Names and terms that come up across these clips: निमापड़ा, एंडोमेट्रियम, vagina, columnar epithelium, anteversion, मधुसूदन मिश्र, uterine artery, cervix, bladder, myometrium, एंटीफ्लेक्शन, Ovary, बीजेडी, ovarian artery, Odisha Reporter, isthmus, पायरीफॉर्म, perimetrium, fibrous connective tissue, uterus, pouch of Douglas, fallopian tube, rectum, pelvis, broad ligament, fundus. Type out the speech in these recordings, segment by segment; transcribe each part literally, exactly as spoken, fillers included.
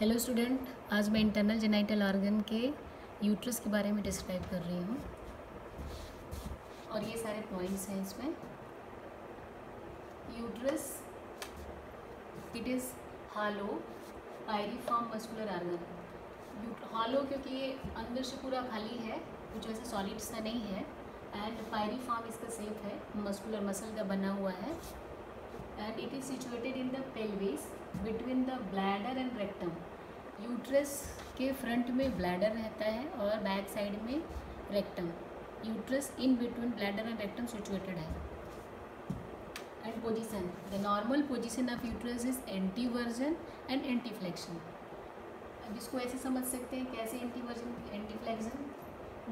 Hello student, आज मैं internal genital organ के यूट्रस के बारे में डिस्क्राइब कर रही हूँ और ये सारे पॉइंट्स हैं इसमें। Uterus it is hollow पायरीफॉर्म muscular organ. Hollow क्योंकि ये अंदर से पूरा खाली है, कुछ ऐसा सॉलिड सा नहीं है, एंड पायरीफॉर्म इसका शेप है, मस्कुलर मसल का बना हुआ है। and it is situated in the pelvis between the bladder and rectum। Uterus के फ्रंट में ब्लैडर रहता है और बैक साइड में rectum. Uterus in between bladder and rectum situated है। And position, the normal position of uterus is anteversion and एंटीफ्लेक्शन। अब इसको ऐसे समझ सकते हैं, कैसे anteversion एंटीफ्लेक्शन।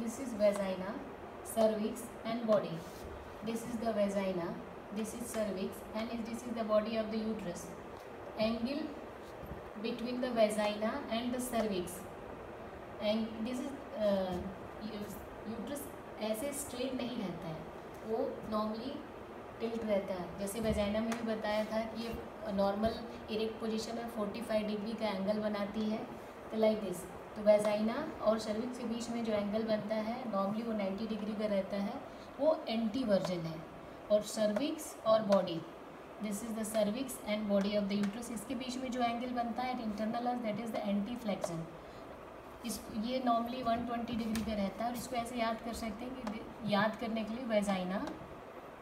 This is vagina, cervix and body. This is the vagina, this is cervix and this is the body of the uterus। angle between the vagina and the cervix and this is uh, uterus ऐसे straight नहीं रहता है, वो normally tilt रहता है। जैसे vagina में भी बताया था कि ये normal erect position में पैंतालीस डिग्री का angle बनाती है, तो like this। तो vagina और cervix के बीच में जो angle बनता है normally वो नब्बे डिग्री का रहता है, वो antiversion है। और सर्विक्स और body, this is the cervix and body of the uterus, इसके बीच में जो एंगल बनता है internal os, that is the एंटीफ्लेक्शन। इस ये नॉर्मली एक सौ बीस डिग्री का रहता है और इसको ऐसे याद कर सकते हैं कि याद करने के लिए vagina,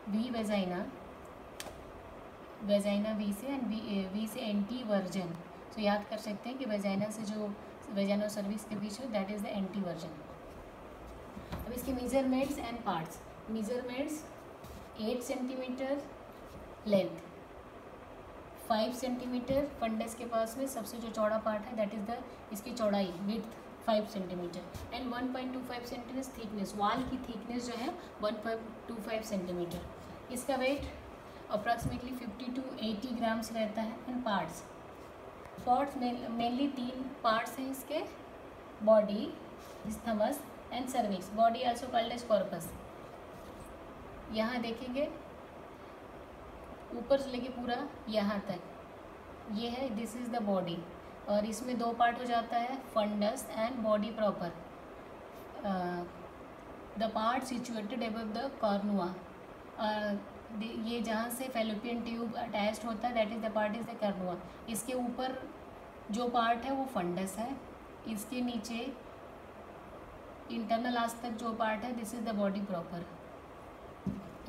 V vagina, vagina V से एंड वी वी से एंटीवर्जन। सो so, याद कर सकते हैं कि वेजाइना से जो वेजाइना और सर्विक्स के बीच में, दैट इज़ द एंटीवर्जन। अब इसके measurements and parts. Measurements eight centimetre length, five centimetre fundus के पास में सबसे जो चौड़ा पार्ट है, दैट इज़ द इसकी चौड़ाई, width five centimetre, and one point two five centimetre thickness, wall की थिकनेस जो है one point two five centimetre. इसका weight approximately fifty to eighty grams रहता है। एंड पार्ट्स, पार्ट्स मेनली तीन पार्ट्स हैं इसके, body, isthmus and cervix. Body also called as corpus. यहाँ देखेंगे ऊपर से लेके पूरा यहाँ तक ये है, दिस इज़ द बॉडी। और इसमें दो पार्ट हो जाता है, fundus and body proper. The part situated above the cornua, ये जहाँ से फैलोपियन ट्यूब अटैच्ड होता है, that is the part is the cornua. इसके ऊपर जो पार्ट है वो फंडस है, इसके नीचे इंटरनल ऑस तक जो पार्ट है, this is the body proper.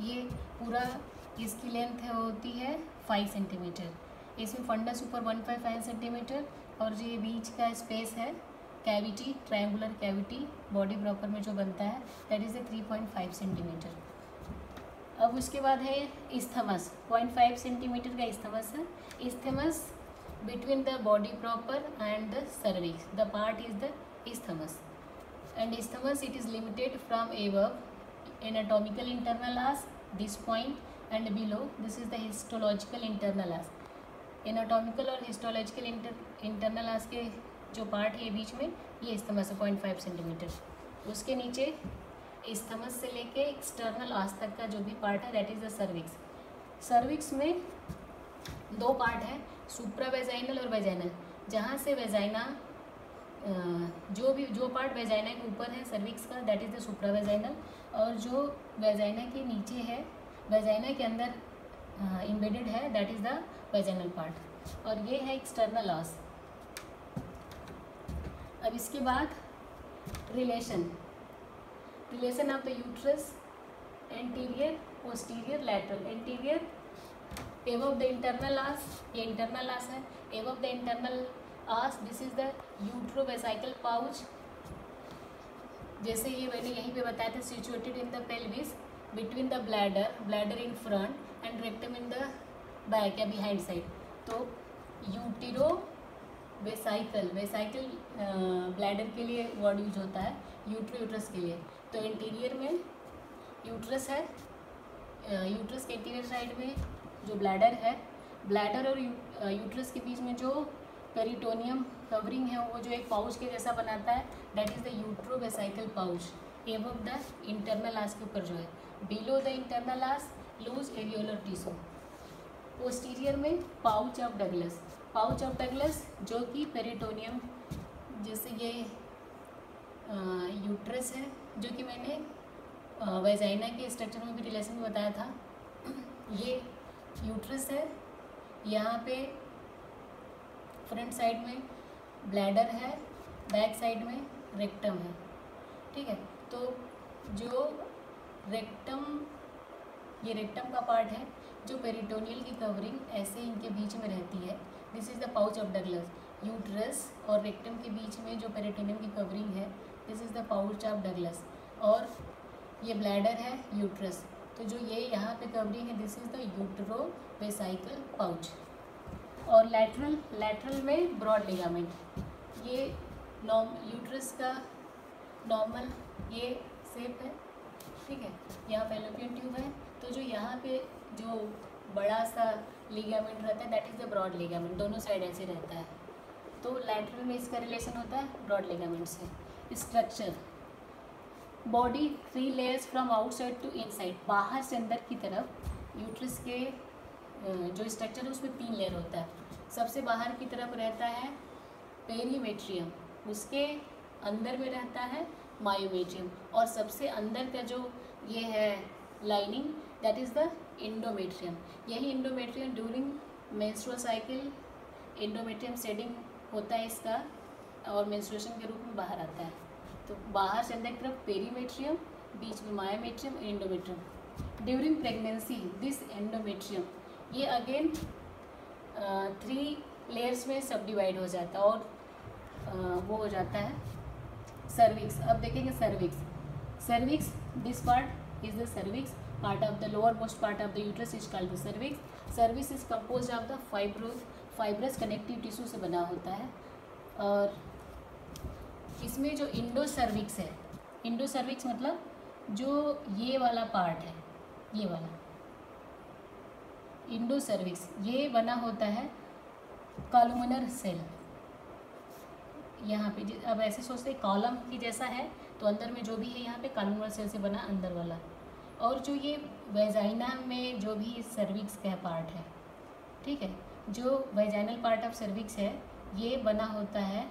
ये पूरा इसकी लेंथ है होती है फाइव सेंटीमीटर। इसमें फंडस ऊपर वन पॉइंट फाइव सेंटीमीटर और ये बीच का स्पेस है, cavity, triangular cavity body proper में जो बनता है, that is the three point five centimetre. अब उसके बाद है इस्थमस, पॉइंट फाइव सेंटीमीटर का इस्थमस है। Isthmus between the body proper and the cervix, the part is the isthmus. And isthmus it is limited from above anatomical internal os, this point, and below this is the histological internal os। anatomical और histological inter, internal os के जो part है बीच में, ये isthmus है point five centimetre. उसके नीचे isthmus से लेके एक्सटर्नल ऑस तक का जो भी पार्ट है, that is the cervix. Cervix में दो पार्ट है, सुप्रा वेजाइनल और वेजाइनल। जहाँ से वेजाइना, जो भी जो पार्ट वेजाइना के ऊपर है सर्विक्स का, that is the supra vaginal. और जो वेजाइना के नीचे है, वेजाइना के अंदर इम्बेडेड है, that is the vaginal part. और ये है एक्सटर्नल ऑस। अब इसके बाद relation, relation of the uterus, anterior, posterior, lateral. Anterior above the internal os, ये इंटरनल ऑस है। Above the internal os, this is the utero-vesical pouch. जैसे ये मैंने यहीं पे बताया था, situated in the pelvis between the bladder, bladder in front and rectum in the back या बिहाइंड साइड। तो यूटरो-वेसिकल, वेसिकल ब्लैडर के लिए वर्ड यूज होता है, यूट्रो यूट्रस के लिए। तो इंटीरियर में यूट्रस है, यूट्रस के इंटीरियर साइड में जो ब्लैडर है, ब्लैडर और यूट्रस के बीच में जो पेरिटोनियम कवरिंग है, वो जो एक पाउच के जैसा बनाता है, that is the utero-vesical pouch. Above the internal os के ऊपर जो है, below the internal os loose areolar tissue. Posterior में pouch of Douglas, pouch of Douglas, जो कि पेरिटोनियम, जैसे ये यूट्रस है जो कि मैंने वेजाइना के स्ट्रक्चर में भी रिलेशन में बताया था, ये यूट्रस है। यहाँ पे फ्रंट साइड में ब्लैडर है, बैक साइड में रेक्टम है, ठीक है। तो जो रेक्टम, ये रेक्टम का पार्ट है जो पेरिटोनियल की कवरिंग ऐसे इनके बीच में रहती है, this is the pouch of Douglas. Uterus और रेक्टम के बीच में जो पेरिटोनियम की कवरिंग है, this is the pouch of Douglas. और ये ब्लैडर है यूट्रस, तो जो ये यहाँ पे कवरिंग है, this is the utero-vesical pouch. और लैटरल, लैटरल में ब्रॉड लिगामेंट, ये नॉर्म यूट्रस का नॉर्मल ये शेप है, ठीक है। यहाँ फैलोपियन ट्यूब है, तो जो यहाँ पे जो बड़ा सा लिगामेंट रहता है, that is the broad ligament, दोनों साइड ऐसे रहता है। तो लैटरल में इसका रिलेशन होता है ब्रॉड लिगामेंट से। Structure, body three layers from outside to inside, बाहर से अंदर की तरफ यूट्रस के जो स्ट्रक्चर है उसमें तीन लेयर होता है। सबसे बाहर की तरफ रहता है पेरीमेट्रियम, उसके अंदर में रहता है मायोमेट्रियम, और सबसे अंदर का जो ये है lining, that is the एंडोमेट्रियम। यही एंडोमेट्रियम during menstrual cycle एंडोमेट्रियम shedding होता है इसका, और मेंस्ट्रुएशन के रूप में बाहर आता है। तो बाहर से अंदर की तरफ पेरीमेट्रियम, बीच में myometrium, एंडोमेट्रियम। During pregnancy this एंडोमेट्रियम, ये अगेन थ्री लेयर्स में सब डिवाइड हो जाता है, और uh, वो हो जाता है सर्विक्स। अब देखेंगे cervix. Cervix, this part is the cervix, part of the lower most part of the uterus is called the cervix. Cervix is compose of the fibrous fibrous connective tissue से बना होता है, और इसमें जो इंडो सर्विक्स है, Indo cervix मतलब जो ये वाला पार्ट है, ये वाला इंडो सर्विक्स, ये बना होता है कॉलमनर सेल। यहाँ पे अब ऐसे सोचते हैं कॉलम की जैसा है, तो अंदर में जो भी है यहाँ पे कॉलमनर सेल से बना अंदर वाला। और जो ये वेजाइना में जो भी सर्विक्स का पार्ट है, ठीक है, जो वेजाइनल पार्ट ऑफ सर्विक्स है, ये बना होता है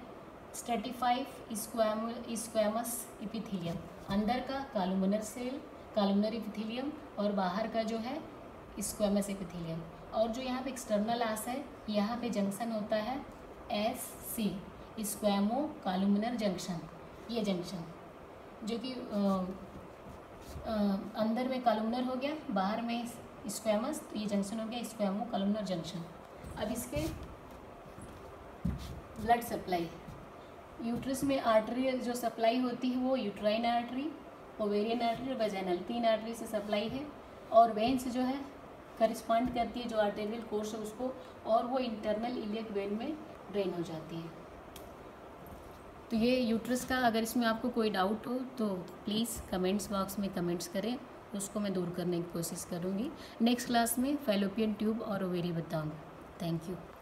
स्ट्रेटिफाइड स्क्वामस एपिथेलियम, अंदर का कॉलमनर सेल, कॉलमनर एपिथेलियम, और बाहर का जो है स्क्वामस एपिथेलियम। और जो यहाँ पे एक्सटर्नल आस है, यहाँ पे जंक्शन होता है एस सी, स्क्वामोकोलुमनर जंक्शन, ये जंक्शन जो कि अंदर में कॉलमनर हो गया, बाहर में स्क्वामस, तो ये जंक्शन हो गया स्क्वामोकोलुमनर जंक्शन। अब इसके ब्लड सप्लाई, यूट्रस में आर्टरी जो सप्लाई होती है वो यूट्राइन आर्टरी, ओवेरियन आर्टरी और वेजाइनल, तीन आर्टरी से सप्लाई है। और वेन्स जो है करस्पॉन्ड करती है जो आर्टेरियल कोर्स है उसको, और वो इंटरनल इलियक वेन में ड्रेन हो जाती है। तो ये यूट्रस का, अगर इसमें आपको कोई डाउट हो तो प्लीज़ कमेंट्स बॉक्स में कमेंट्स करें, उसको मैं दूर करने की कोशिश करूँगी। नेक्स्ट क्लास में फैलोपियन ट्यूब और ओवेरी बताऊँगी। Thank you.